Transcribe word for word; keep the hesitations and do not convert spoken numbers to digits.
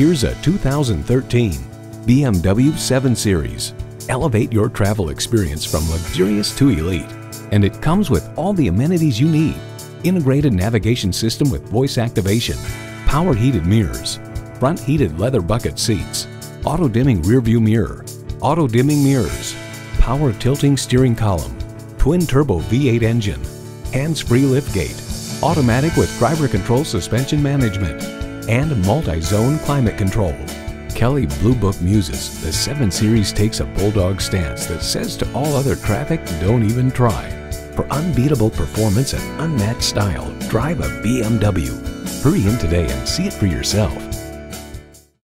Here's a two thousand thirteen B M W seven series. Elevate your travel experience from luxurious to elite, and it comes with all the amenities you need. Integrated navigation system with voice activation, power heated mirrors, front heated leather bucket seats, auto dimming rear view mirror, auto dimming mirrors, power tilting steering column, twin turbo V eight engine, hands-free liftgate, automatic with driver control suspension management, and multi-zone climate control. Kelly Blue Book muses, the seven series takes a bulldog stance that says to all other traffic, don't even try. For unbeatable performance and unmatched style, drive a B M W. Hurry in today and see it for yourself.